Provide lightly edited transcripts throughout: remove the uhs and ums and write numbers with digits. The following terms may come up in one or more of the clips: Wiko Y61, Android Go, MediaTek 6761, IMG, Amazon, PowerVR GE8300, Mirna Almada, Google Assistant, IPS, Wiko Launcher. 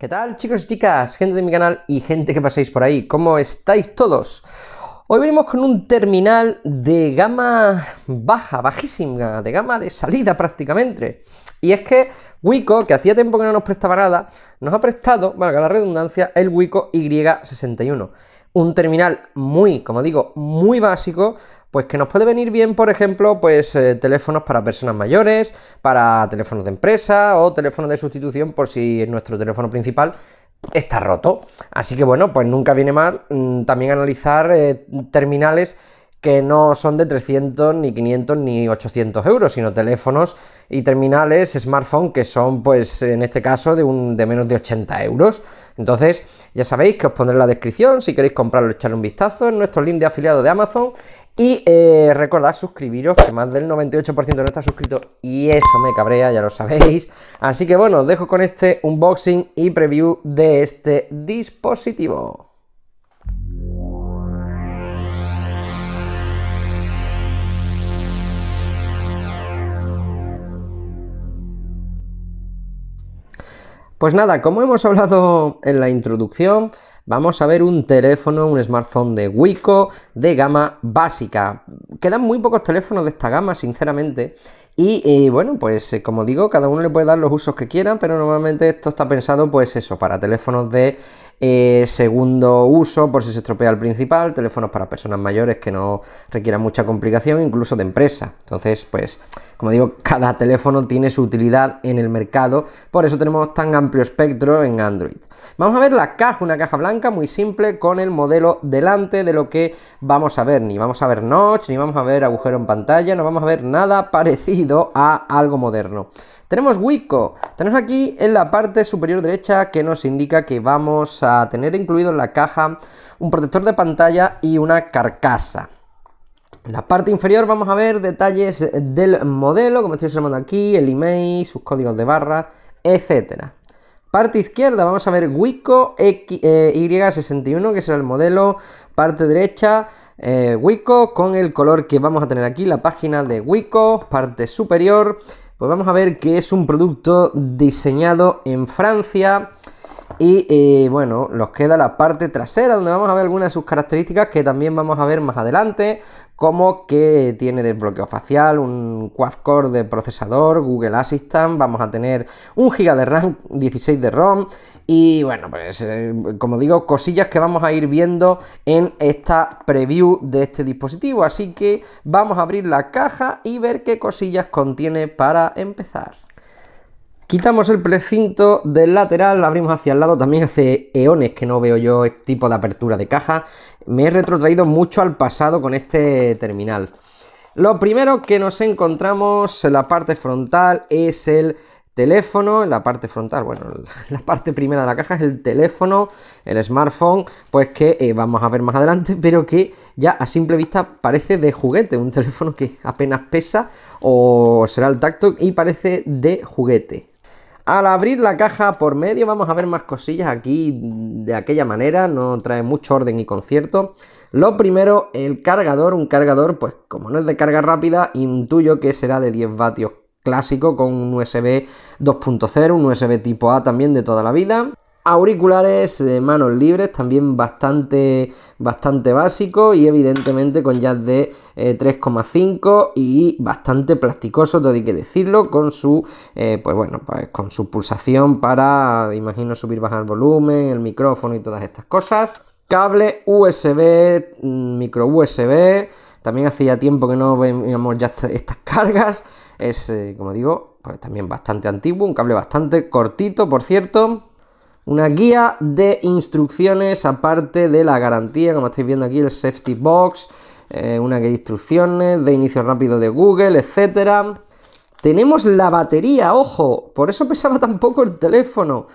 ¿Qué tal, chicos y chicas? Gente de mi canal y gente que pasáis por ahí. ¿Cómo estáis todos? Hoy venimos con un terminal de gama baja, bajísima, de gama de salida prácticamente. Y es que Wiko, que hacía tiempo que no nos prestaba nada, nos ha prestado, valga la redundancia, el Wiko Y61. Un terminal muy, como digo, muy básico, pues que nos puede venir bien, por ejemplo, pues teléfonos para personas mayores, para teléfonos de empresa o teléfonos de sustitución por si nuestro teléfono principal está roto. Así que bueno, pues nunca viene mal también analizar terminales que no son de 300, ni 500, ni 800 euros, sino teléfonos y terminales, smartphone, que son, pues, en este caso, de menos de 80 euros. Entonces, ya sabéis que os pondré en la descripción, si queréis comprarlo, echarle un vistazo en nuestro link de afiliado de Amazon. Y recordad suscribiros, que más del 98% no está suscrito y eso me cabrea, ya lo sabéis. Así que bueno, os dejo con este unboxing y preview de este dispositivo. Pues nada, como hemos hablado en la introducción, vamos a ver un teléfono, un smartphone de Wiko de gama básica. Quedan muy pocos teléfonos de esta gama, sinceramente. Y bueno, pues como digo, cada uno le puede dar los usos que quieran, pero normalmente esto está pensado, pues eso, para teléfonos de segundo uso, por si se estropea el principal, teléfonos para personas mayores que no requieran mucha complicación, incluso de empresa. Entonces, pues, como digo, cada teléfono tiene su utilidad en el mercado, por eso tenemos tan amplio espectro en Android. Vamos a ver la caja, una caja blanca muy simple con el modelo delante de lo que vamos a ver. Ni vamos a ver notch, ni vamos a ver agujero en pantalla, no vamos a ver nada parecido a algo moderno. Tenemos Wiko, tenemos aquí en la parte superior derecha que nos indica que vamos a tener incluido en la caja un protector de pantalla y una carcasa. En la parte inferior vamos a ver detalles del modelo, como estoy observando aquí, el email, sus códigos de barra, etcétera. Parte izquierda vamos a ver Wiko Y61, que será el modelo. Parte derecha Wiko con el color que vamos a tener aquí, la página de Wiko. Parte superior, pues vamos a ver que es un producto diseñado en Francia. Y bueno, nos queda la parte trasera, donde vamos a ver algunas de sus características que también vamos a ver más adelante, como que tiene desbloqueo facial, un quad-core de procesador, Google Assistant, vamos a tener 1 GB de RAM, 16 de ROM y bueno, pues como digo, cosillas que vamos a ir viendo en esta preview de este dispositivo. Así que vamos a abrir la caja y ver qué cosillas contiene para empezar. Quitamos el precinto del lateral, la abrimos hacia el lado, también hace eones que no veo yo este tipo de apertura de caja. Me he retrotraído mucho al pasado con este terminal. Lo primero que nos encontramos en la parte frontal es el teléfono, en la parte frontal, bueno, la parte primera de la caja es el teléfono, el smartphone, pues que vamos a ver más adelante, pero que ya a simple vista parece de juguete, un teléfono que apenas pesa o será el tacto y parece de juguete. Al abrir la caja por medio vamos a ver más cosillas aquí de aquella manera, no trae mucho orden y concierto. Lo primero, el cargador, un cargador pues como no es de carga rápida, intuyo que será de 10 vatios clásico con un USB 2.0, un USB tipo A también de toda la vida. Auriculares de manos libres, también bastante básico y evidentemente con jack de 3,5 y bastante plasticoso, todo hay que decirlo, con su pues bueno, pues con su pulsación para, imagino, subir, bajar volumen, el micrófono y todas estas cosas. Cable USB, micro USB, también hacía tiempo que no veíamos ya estas cargas. Es, como digo, pues también bastante antiguo, un cable bastante cortito, por cierto. Una guía de instrucciones, aparte de la garantía, como estáis viendo aquí, el safety box, una guía de instrucciones, de inicio rápido de Google, etcétera. Tenemos la batería, ojo, por eso pesaba tan poco el teléfono.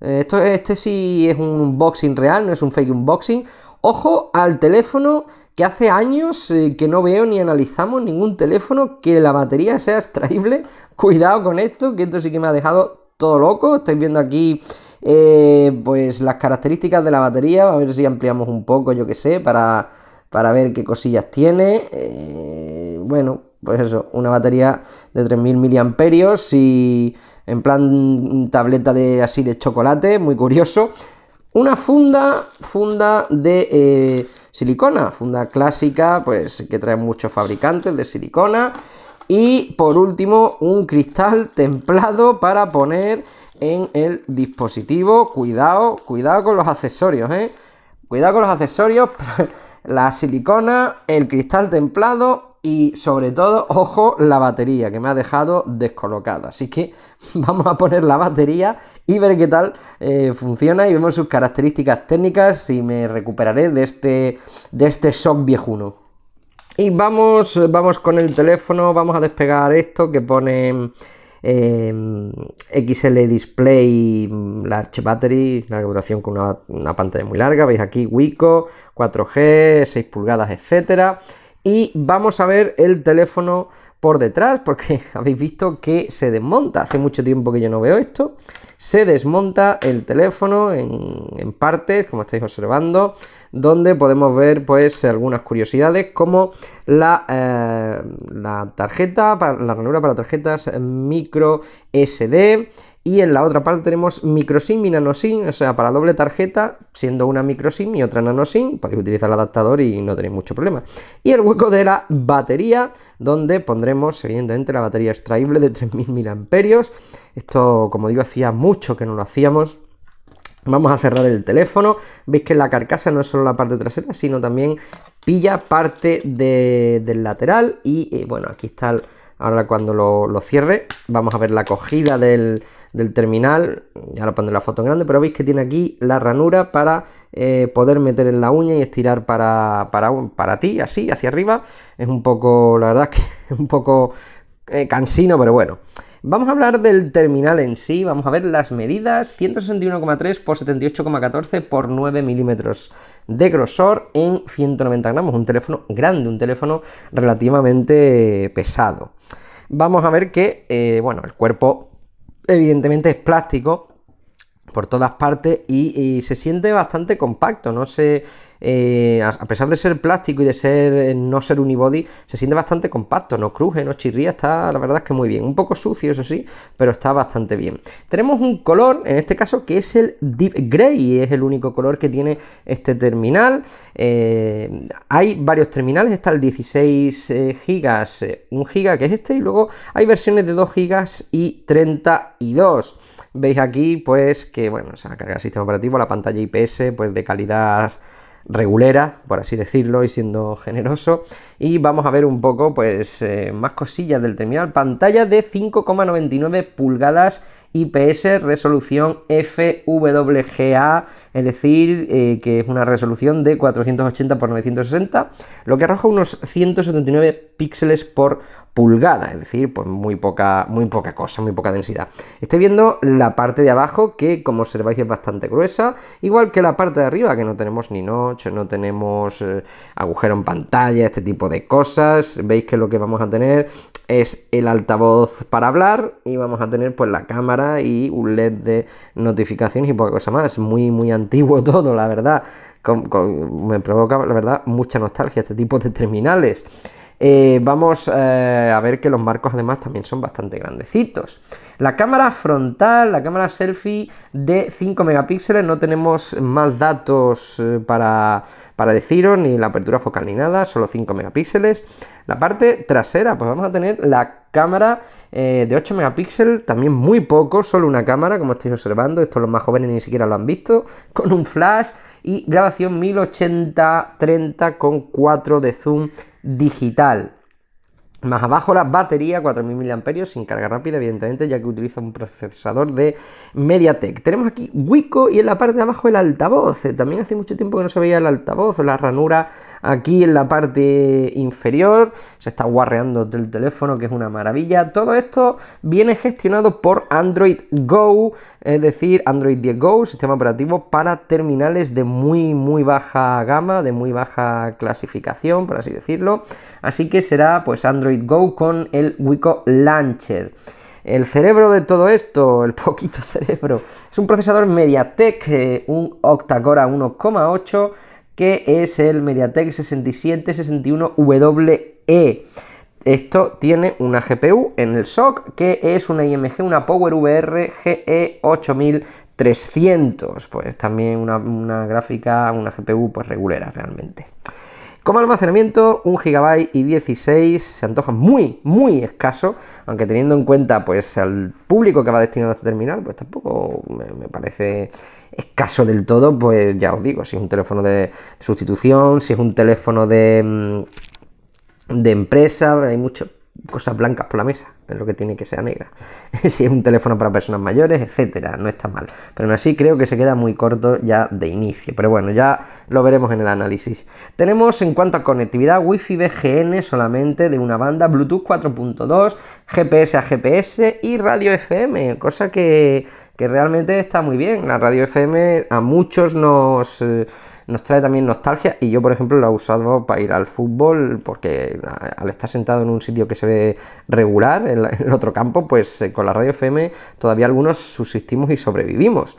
Este sí es un unboxing real, no es un fake unboxing. Ojo al teléfono, que hace años que no veo ni analizamos ningún teléfono que la batería sea extraíble. Cuidado con esto, que esto sí que me ha dejado todo loco. Estáis viendo aquí pues las características de la batería, a ver si ampliamos un poco, yo que sé, para ver qué cosillas tiene. Bueno, pues eso, una batería de 3000 mAh y en plan tableta de así de chocolate, muy curioso. Una funda de silicona, funda clásica, pues que traen muchos fabricantes de silicona. Y por último, un cristal templado para poner en el dispositivo. Cuidado, cuidado con los accesorios, cuidado con los accesorios, la silicona, el cristal templado y sobre todo, ojo, la batería, que me ha dejado descolocado. Así que vamos a poner la batería y ver qué tal funciona y vemos sus características técnicas y me recuperaré de este shock viejuno. Y vamos con el teléfono, vamos a despegar esto que pone XL Display Large Battery, larga duración con una pantalla muy larga, veis aquí Wiko, 4G, 6 pulgadas, etcétera. Y vamos a ver el teléfono por detrás, porque habéis visto que se desmonta, hace mucho tiempo que yo no veo esto, se desmonta el teléfono en partes, como estáis observando, donde podemos ver pues algunas curiosidades como la tarjeta, la ranura para tarjetas micro SD, y en la otra parte tenemos micro SIM y nano SIM, o sea, para doble tarjeta, siendo una micro SIM y otra nano SIM, podéis utilizar el adaptador y no tenéis mucho problema. Y el hueco de la batería, donde pondremos evidentemente la batería extraíble de 3000 mAh. Esto, como digo, hacía mucho que no lo hacíamos. Vamos a cerrar el teléfono. Veis que la carcasa no es solo la parte trasera, sino también pilla parte del lateral. Y bueno, aquí está, ahora cuando lo cierre, vamos a ver la cogida del terminal. Ya lo pondré la foto en grande, pero veis que tiene aquí la ranura para poder meter en la uña y estirar para ti, así, hacia arriba. Es un poco, la verdad, que es un poco cansino, pero bueno. Vamos a hablar del terminal en sí, vamos a ver las medidas, 161,3 por 78,14 por 9 milímetros de grosor en 190 gramos, un teléfono grande, un teléfono relativamente pesado. Vamos a ver que, bueno, el cuerpo evidentemente es plástico por todas partes y se siente bastante compacto, no sé, a pesar de ser plástico y de no ser unibody, se siente bastante compacto, no cruje, no chirría, está la verdad es que muy bien, un poco sucio eso sí, pero está bastante bien. Tenemos un color, en este caso, que es el Deep Grey, es el único color que tiene este terminal. Hay varios terminales, está el 16 gigas, 1 giga que es este, y luego hay versiones de 2 gigas y 32. Veis aquí pues que, bueno, se va a cargar el sistema operativo, la pantalla IPS pues de calidad regulera, por así decirlo, y siendo generoso. Y vamos a ver un poco pues más cosillas del terminal. Pantalla de 5,99 pulgadas IPS, resolución FWGA, es decir, que es una resolución de 480 x 960, lo que arroja unos 179 píxeles por pulgada, es decir, pues muy poca cosa, muy poca densidad. Estoy viendo la parte de abajo, que como observáis es bastante gruesa, igual que la parte de arriba, que no tenemos ni notch, no tenemos agujero en pantalla, este tipo de cosas. Veis que lo que vamos a tener es el altavoz para hablar y vamos a tener pues la cámara y un LED de notificaciones y poca cosa más. Muy antiguo todo, la verdad. Me provoca, la verdad, mucha nostalgia este tipo de terminales. Vamos a ver que los marcos además también son bastante grandecitos. La cámara frontal, la cámara selfie de 5 megapíxeles, no tenemos más datos para deciros, ni la apertura focal ni nada, solo 5 megapíxeles. La parte trasera, pues vamos a tener la cámara de 8 megapíxeles, también muy poco, solo una cámara, como estáis observando, esto los más jóvenes ni siquiera lo han visto, con un flash y grabación 1080x30 con 4 de zoom digital. Más abajo la batería, 4000 mAh, sin carga rápida, evidentemente, ya que utiliza un procesador de MediaTek. Tenemos aquí Wiko y en la parte de abajo el altavoz. También hace mucho tiempo que no se veía el altavoz, la ranura aquí en la parte inferior. Se está guarreando el teléfono, que es una maravilla. Todo esto viene gestionado por Android Go, es decir, Android 10 Go, sistema operativo para terminales de muy baja gama, de muy baja clasificación, por así decirlo. Así que será pues Android Go con el Wiko Launcher. El cerebro de todo esto, el poquito cerebro, es un procesador MediaTek, un octa-core 1,8, que es el MediaTek 6761 WE. Esto tiene una GPU en el SOC que es una IMG, una PowerVR GE8300. Pues también una gráfica, una GPU pues regulera realmente. Como almacenamiento, 1 GB y 16 se antoja muy escaso, aunque teniendo en cuenta pues al público que va destinado a este terminal, pues tampoco me parece escaso del todo. Pues ya os digo, si es un teléfono de sustitución, si es un teléfono de empresa, hay muchas cosas blancas por la mesa, es lo que tiene que ser negra. Si es un teléfono para personas mayores, etcétera, no está mal, pero aún así creo que se queda muy corto ya de inicio, pero bueno, ya lo veremos en el análisis. Tenemos en cuanto a conectividad Wi-Fi BGN solamente de una banda, Bluetooth 4.2, GPS a GPS y radio FM, cosa que realmente está muy bien. La radio FM a muchos nos trae también nostalgia, y yo por ejemplo lo he usado para ir al fútbol, porque al estar sentado en un sitio que se ve regular, el otro campo, pues con la radio FM todavía algunos subsistimos y sobrevivimos.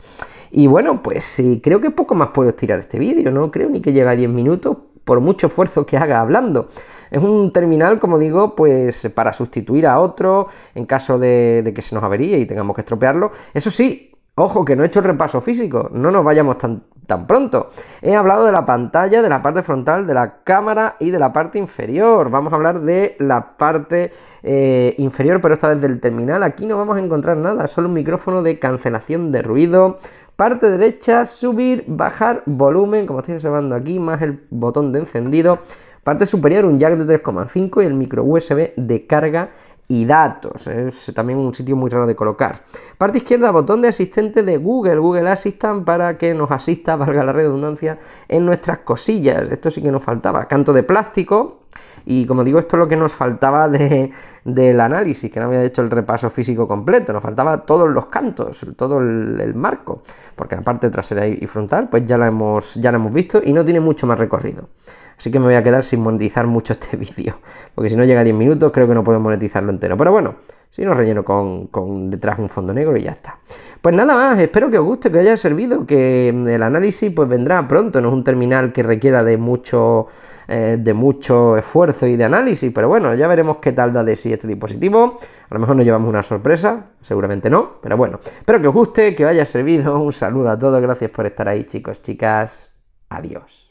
Y bueno, pues creo que poco más puedo estirar este vídeo, no creo ni que llegue a 10 minutos por mucho esfuerzo que haga hablando. Es un terminal, como digo, pues para sustituir a otro en caso de que se nos averíe y tengamos que estropearlo. Eso sí, ojo, que no he hecho el repaso físico, no nos vayamos tan pronto. He hablado de la pantalla, de la parte frontal, de la cámara y de la parte inferior. Vamos a hablar de la parte inferior, pero esta vez del terminal. Aquí no vamos a encontrar nada, solo un micrófono de cancelación de ruido. Parte derecha, subir, bajar, volumen, como estoy observando aquí, más el botón de encendido. Parte superior, un jack de 3,5 y el micro USB de carga y datos. Es también un sitio muy raro de colocar. Parte izquierda, botón de asistente de Google Assistant, para que nos asista, valga la redundancia, en nuestras cosillas. Esto sí que nos faltaba. Canto de plástico. Y como digo, esto es lo que nos faltaba del análisis, que no había hecho el repaso físico completo. Nos faltaba todos los cantos, todo el marco, porque la parte trasera y frontal pues ya la hemos visto y no tiene mucho más recorrido. Así que me voy a quedar sin monetizar mucho este vídeo, porque si no llega a 10 minutos creo que no puedo monetizarlo entero. Pero bueno, si no, relleno con detrás un fondo negro y ya está. Pues nada más, espero que os guste, que os haya servido, que el análisis pues vendrá pronto. No es un terminal que requiera de mucho esfuerzo y de análisis, pero bueno, ya veremos qué tal da de sí este dispositivo. A lo mejor nos llevamos una sorpresa, seguramente no, pero bueno. Espero que os guste, que os haya servido. Un saludo a todos, gracias por estar ahí, chicos, chicas. Adiós.